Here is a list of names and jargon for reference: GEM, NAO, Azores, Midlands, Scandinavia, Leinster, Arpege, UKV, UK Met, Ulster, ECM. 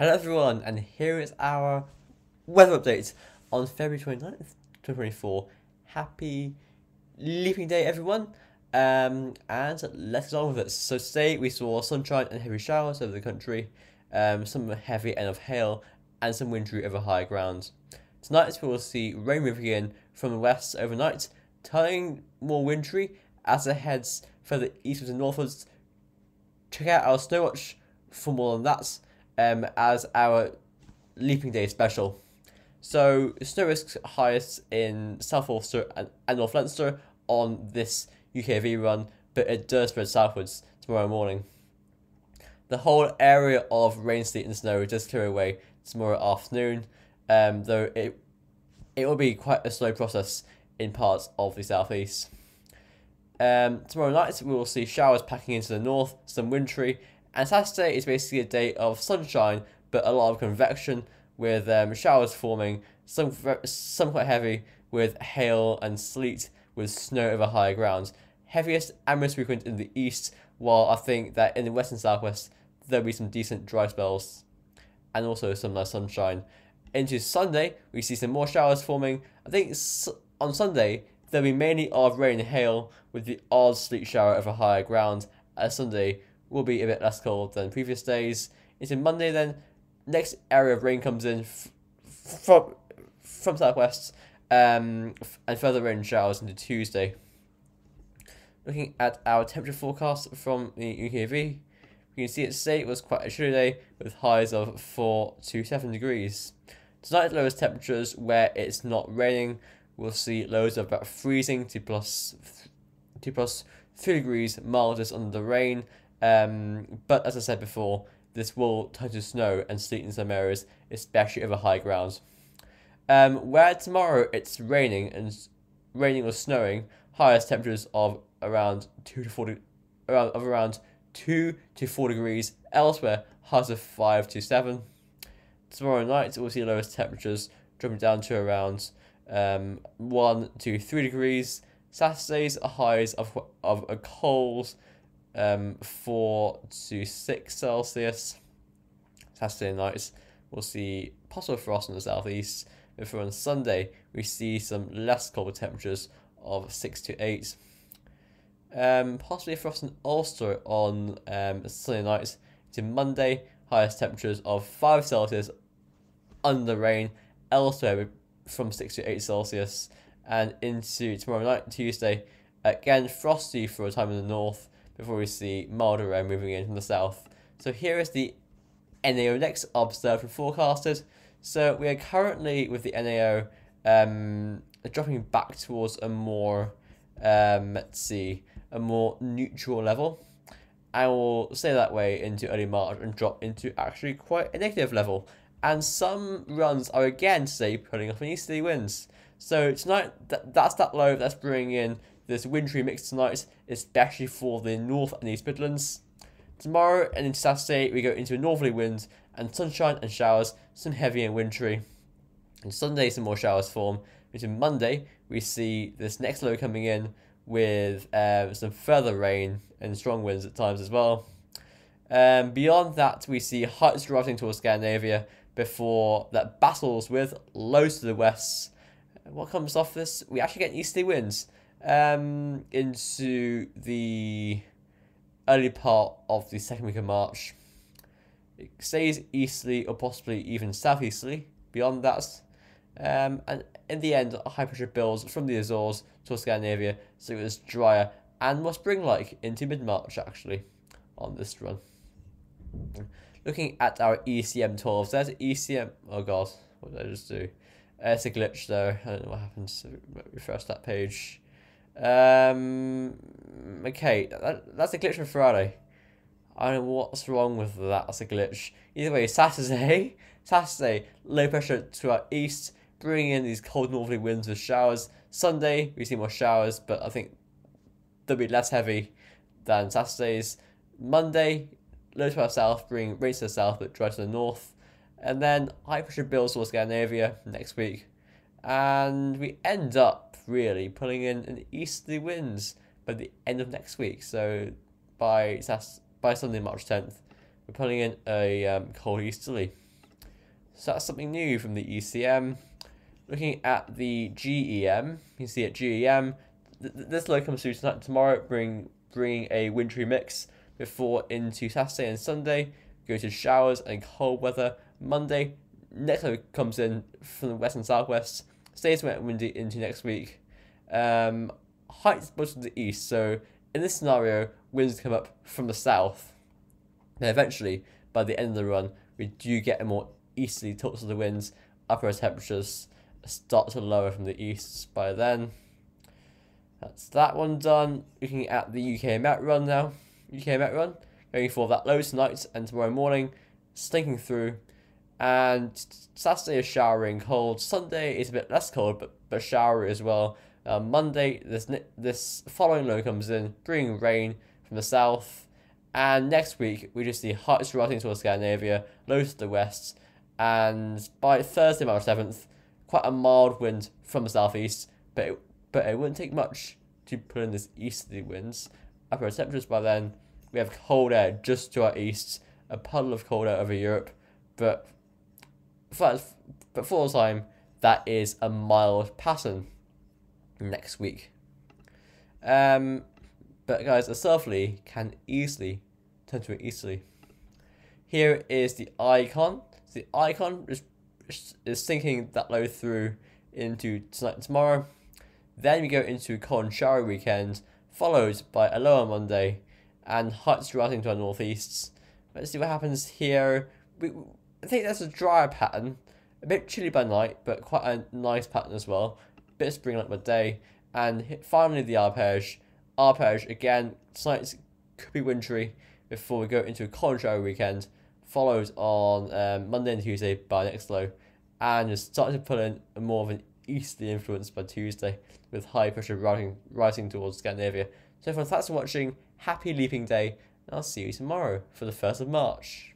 Hello everyone, and here is our weather update on February 29th, 2024. Happy Leaping Day everyone, and let's get on with it. So today we saw sunshine and heavy showers over the country, some heavy and of hail, and some wintry over higher ground. Tonight we will see rain moving in from the west overnight, turning more wintry as it heads further eastwards and northwards. Check out our snow watch for more on that. As our Leaping Day special. So snow risks highest in South Ulster and North Leinster on this UKV run, but it does spread southwards tomorrow morning. The whole area of rain, sleet and snow does clear away tomorrow afternoon, though it will be quite a slow process in parts of the southeast. Tomorrow night we will see showers packing into the north, some wintry, and Saturday is basically a day of sunshine, but a lot of convection with showers forming, some quite heavy, with hail and sleet, with snow over higher grounds. Heaviest and most frequent in the east, while I think that in the west and southwest there'll be some decent dry spells, and also some nice sunshine. Into Sunday, we see some more showers forming. I think on Sunday there'll be mainly odd rain and hail, with the odd sleet shower over higher ground, as Sunday will be a bit less cold than previous days. Into Monday then, next area of rain comes in from southwest, and further rain showers into Tuesday. Looking at our temperature forecast from the UKV, we can see it today was quite a chilly day with highs of 4 to 7 degrees. Tonight, lowest temperatures where it's not raining, we'll see lows of about freezing to plus 3 degrees, mildest under the rain. But as I said before, this will turn to snow and sleet in some areas, especially over high grounds. Where tomorrow it's raining or snowing, highest temperatures of around 2 to 4 degrees. Elsewhere, highs of 5 to 7. Tomorrow night we'll see lowest temperatures dropping down to around 1 to 3 degrees. Saturdays are highs of a cold 4 to 6 Celsius. Saturday nights we'll see possible frost in the southeast. Before on Sunday we see some less cold temperatures of 6 to 8. Possibly frost in Ulster on Sunday nights to Monday. Highest temperatures of 5 Celsius under rain. Elsewhere from 6 to 8 Celsius. And into tomorrow night, Tuesday, again frosty for a time in the north, before we see milder rain moving in from the south. So here is the NAO next observed and forecasted. So we are currently with the NAO dropping back towards a more a more neutral level. I will stay that way into early March and drop into actually quite a negative level. And some runs are again today pulling off an easterly winds. So tonight that's that low that's bringing in this wintry mix tonight, especially for the North and East Midlands. Tomorrow and into Saturday, we go into a northerly wind and sunshine and showers, some heavy and wintry. And Sunday, some more showers form. Into Monday, we see this next low coming in with some further rain and strong winds at times as well. Beyond that, we see heights drifting towards Scandinavia before that battles with lows to the west. What comes off this? We actually get easterly winds into the early part of the second week of March. It stays easterly or possibly even southeasterly beyond that, and in the end high pressure builds from the Azores towards Scandinavia, so it was drier and more spring-like into mid-March actually on this run. Looking at our ECM 12s, there's ECM, oh god, what did I just do? It's a glitch though, I don't know what happened, so refresh that page. Okay, that's a glitch on Friday. I don't know what's wrong with that, that's a glitch. Either way, Saturday, low pressure to our east, bringing in these cold northerly winds with showers. Sunday, we see more showers, but I think they'll be less heavy than Saturday's. Monday, low to our south, bringing rain to the south, but dry to the north. And then high pressure builds towards Scandinavia next week. And we end up really pulling in an easterly winds by the end of next week. So by Sunday, March 10th, we're pulling in a cold easterly. So that's something new from the ECM. Looking at the GEM, you can see at GEM, this low comes through tonight and tomorrow, bringing a wintry mix before into Saturday and Sunday. Go to showers and cold weather. Monday, next low comes in from the west and southwest. Stays wet and windy into next week. Heights much to the east, so in this scenario, winds come up from the south. Now eventually, by the end of the run, we do get a more easterly tilt of the winds. Upper temperatures start to lower from the east by then. That's that one done. Looking at the UK Met run now. UK Met run, going for that low tonight and tomorrow morning, slinking through. And Saturday is showery and cold. Sunday is a bit less cold, but showery as well. Monday, this following low comes in, bringing rain from the south. And next week, we just see heights rising towards Scandinavia, lows to the west. And by Thursday, March 7th, quite a mild wind from the southeast, but it wouldn't take much to put in this easterly winds. Upper temperatures by then, we have cold air just to our east, a puddle of cold air over Europe, but for the time, that is a mild pattern next week. But guys, a southerly can easily turn to an easterly. Here is the icon. The icon is sinking that low through into tonight and tomorrow. Then we go into cold and showery weekend, followed by a lower Monday, and heights rising to our northeasts. Let's see what happens here. I think that's a drier pattern, a bit chilly by night, but quite a nice pattern as well. A bit of spring like by day, and finally the Arpege. Arpege again, tonight could be wintry before we go into a cold and showery weekend. Follows on Monday and Tuesday by next low, and is starting to pull in more of an easterly influence by Tuesday, with high pressure rising towards Scandinavia. So everyone, thanks for watching, happy leaping day, and I'll see you tomorrow for the 1st of March.